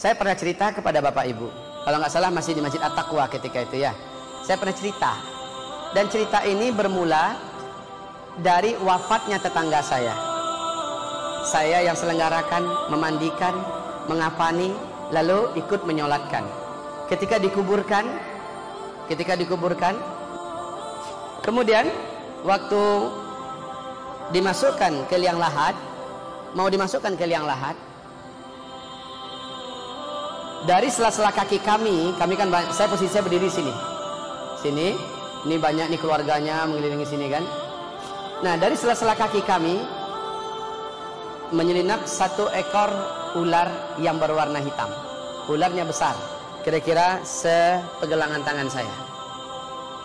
Saya pernah cerita kepada Bapak Ibu, kalau nggak salah masih di Masjid At-Taqwa ketika itu ya. Saya pernah cerita, dan cerita ini bermula dari wafatnya tetangga saya. Saya yang selenggarakan, memandikan, mengafani, lalu ikut menyolatkan. Ketika dikuburkan, kemudian waktu dimasukkan ke liang lahat, dari sela-sela kaki kami kan banyak, saya posisinya berdiri sini, ini banyak nih keluarganya mengelilingi sini kan. Nah, dari sela-sela kaki kami menyelinap satu ekor ular yang berwarna hitam. Ularnya besar, kira-kira sepergelangan tangan saya,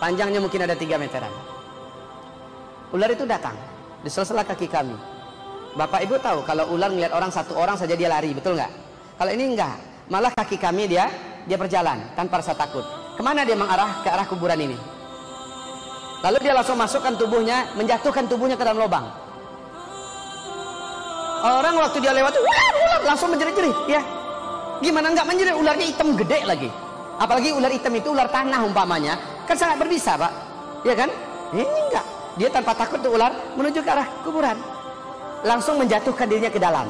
panjangnya mungkin ada 3 meteran. Ular itu datang di sela-sela kaki kami. Bapak Ibu tahu kalau ular melihat orang, satu orang saja dia lari, betul nggak? Kalau ini enggak, malah kaki kami dia berjalan tanpa rasa takut. Kemana dia mengarah? Ke arah kuburan ini. Lalu dia langsung masukkan tubuhnya, menjatuhkan tubuhnya ke dalam lubang. Orang waktu dia lewat, ular langsung menjerit-jerit ya. Gimana nggak menjerit, ularnya hitam gede lagi. Apalagi ular hitam itu ular tanah umpamanya, kan sangat berbisa Pak, ya kan? Ini enggak, dia tanpa takut tuh ular menuju ke arah kuburan, langsung menjatuhkan dirinya ke dalam.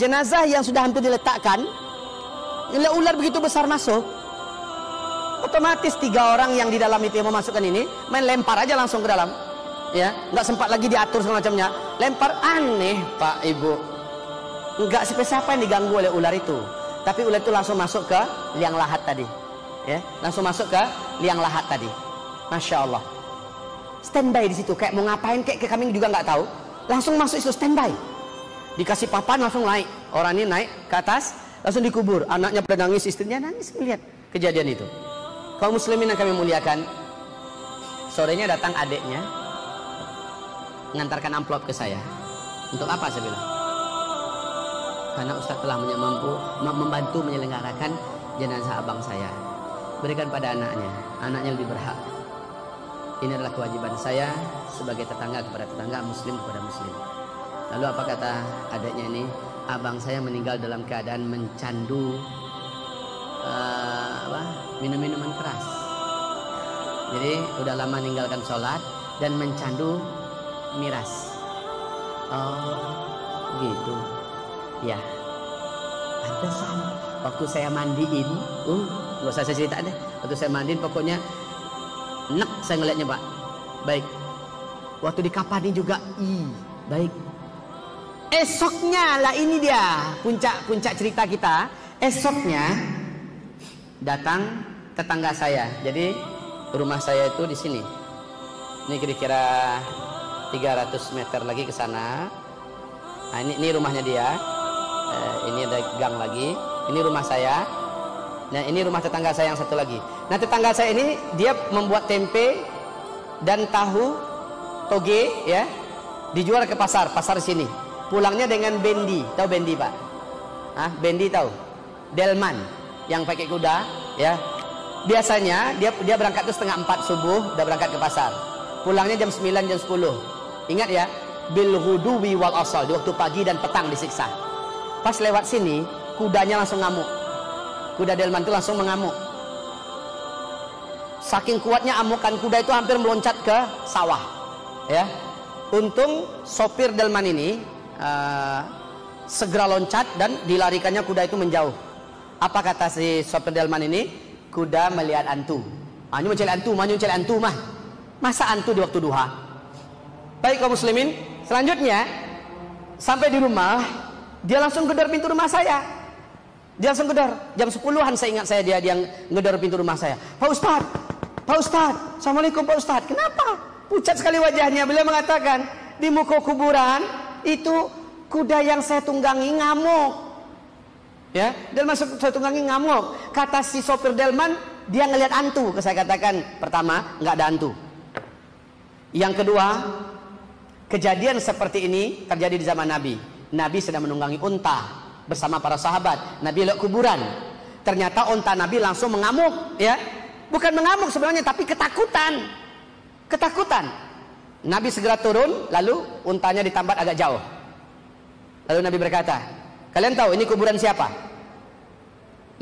Jenazah yang sudah hampir diletakkan, ular begitu besar masuk, otomatis 3 orang yang di dalam itu yang memasukkan ini main lempar aja langsung ke dalam, ya nggak sempat lagi diatur semacamnya, lempar. Aneh Pak Ibu, nggak siapa-siapa yang diganggu oleh ular itu, tapi ular itu langsung masuk ke liang lahat tadi, ya langsung masuk ke liang lahat tadi. Masya Allah, standby di situ, kayak mau ngapain, kayak kami juga nggak tahu, langsung masuk itu standby. Dikasih papan langsung naik, orang ini naik ke atas, langsung dikubur. Anaknya pada nangis, istrinya nangis melihat kejadian itu. Kaum muslimin yang kami muliakan, sorenya datang adiknya mengantarkan amplop ke saya. Untuk apa saya bilang? Karena Ustaz telah mampu membantu menyelenggarakan jenazah abang saya. Berikan pada anaknya, anaknya lebih berhak. Ini adalah kewajiban saya sebagai tetangga kepada tetangga, muslim kepada muslim. Lalu apa kata adiknya ini? Abang saya meninggal dalam keadaan mencandu minum-minuman keras. Jadi udah lama meninggalkan sholat dan mencandu miras. Oh gitu. Ya. Pantesan waktu saya mandiin, nggak usah saya cerita deh. Waktu saya mandiin pokoknya nek saya ngeliatnya Pak. Baik. Waktu dikapani juga baik. Esoknya lah ini dia puncak cerita kita. Esoknya datang tetangga saya. Jadi rumah saya itu di sini. Ini kira-kira 300 meter lagi ke sana. Nah, ini rumahnya dia. Ini ada gang lagi. Ini rumah saya. Nah, ini rumah tetangga saya yang satu lagi. Nah, tetangga saya ini dia membuat tempe dan tahu toge ya. Dijual ke pasar sini. Pulangnya dengan bendi, tahu bendi Pak? Ah, bendi tahu? Delman yang pakai kuda, ya. Biasanya dia berangkat itu 3:30 subuh, udah berangkat ke pasar. Pulangnya jam 9, jam 10. Ingat ya, bil ghuduwi wal asal, di waktu pagi dan petang disiksa. Pas lewat sini, kudanya langsung ngamuk. Kuda delman itu langsung mengamuk. Saking kuatnya amukan kuda itu hampir meloncat ke sawah, ya. Untung sopir delman ini segera loncat dan dilarikannya kuda itu menjauh. Apa kata si sopir delman ini? Kuda melihat antu. Anyu mencari antu, manyu mencari antu mah. Masa antu di waktu duha? Baik kaum muslimin, selanjutnya sampai di rumah, dia langsung gedor pintu rumah saya. Dia langsung gedor. Jam 10-an saya ingat saya dia yang gedor pintu rumah saya. Pak Ustadz, Assalamualaikum Pak Ustadz. Kenapa? Pucat sekali wajahnya. Beliau mengatakan di muka kuburan itu kuda yang saya tunggangi ngamuk, ya. Delman saya tunggangi ngamuk. Kata si sopir delman, dia ngelihat hantu. Saya katakan pertama nggak ada hantu. Yang kedua, kejadian seperti ini terjadi di zaman Nabi. Nabi sedang menunggangi unta bersama para sahabat. Nabi lewat kuburan. Ternyata unta Nabi langsung mengamuk, ya. Bukan mengamuk sebenarnya, tapi ketakutan. Nabi segera turun, lalu untanya ditambat agak jauh. Lalu Nabi berkata, Kalian tahu ini kuburan siapa?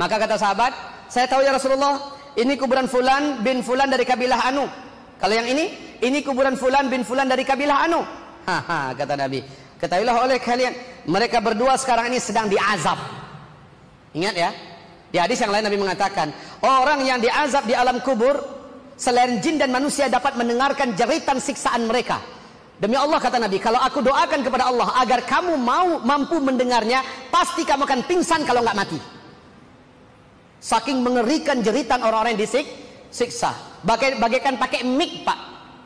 Maka kata sahabat, saya tahu ya Rasulullah, ini kuburan Fulan bin Fulan dari kabilah Anu. Kalau yang ini kuburan Fulan bin Fulan dari kabilah Anu. Haha, kata Nabi, ketahuilah oleh kalian, mereka berdua sekarang ini sedang diazab. Ingat ya, di hadis yang lain Nabi mengatakan, orang yang diazab di alam kubur, selain jin dan manusia dapat mendengarkan jeritan siksaan mereka. Demi Allah, kata Nabi, kalau aku doakan kepada Allah agar kamu mampu mendengarnya, pasti kamu akan pingsan kalau nggak mati. Saking mengerikan jeritan orang-orang yang disiksa. Bagaikan pakai mic, Pak.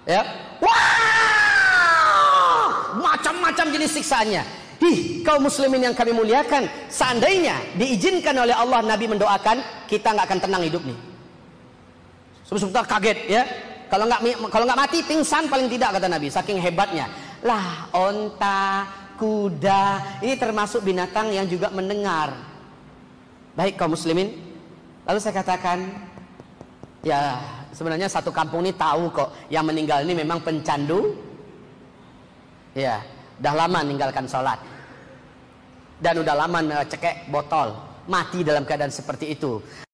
Ya. Wah! Macam-macam jenis siksaannya. Hih, kaum muslimin yang kami muliakan, seandainya diizinkan oleh Allah Nabi mendoakan, kita nggak akan tenang hidup nih. Sebetulnya kaget ya. Kalau nggak mati pingsan paling tidak, kata Nabi, saking hebatnya. Lah, onta, kuda, ini termasuk binatang yang juga mendengar. Baik kaum muslimin. Lalu saya katakan, ya sebenarnya satu kampung ini tahu kok yang meninggal ini memang pencandu. Ya, udah lama meninggalkan sholat dan udah lama cekek botol, mati dalam keadaan seperti itu.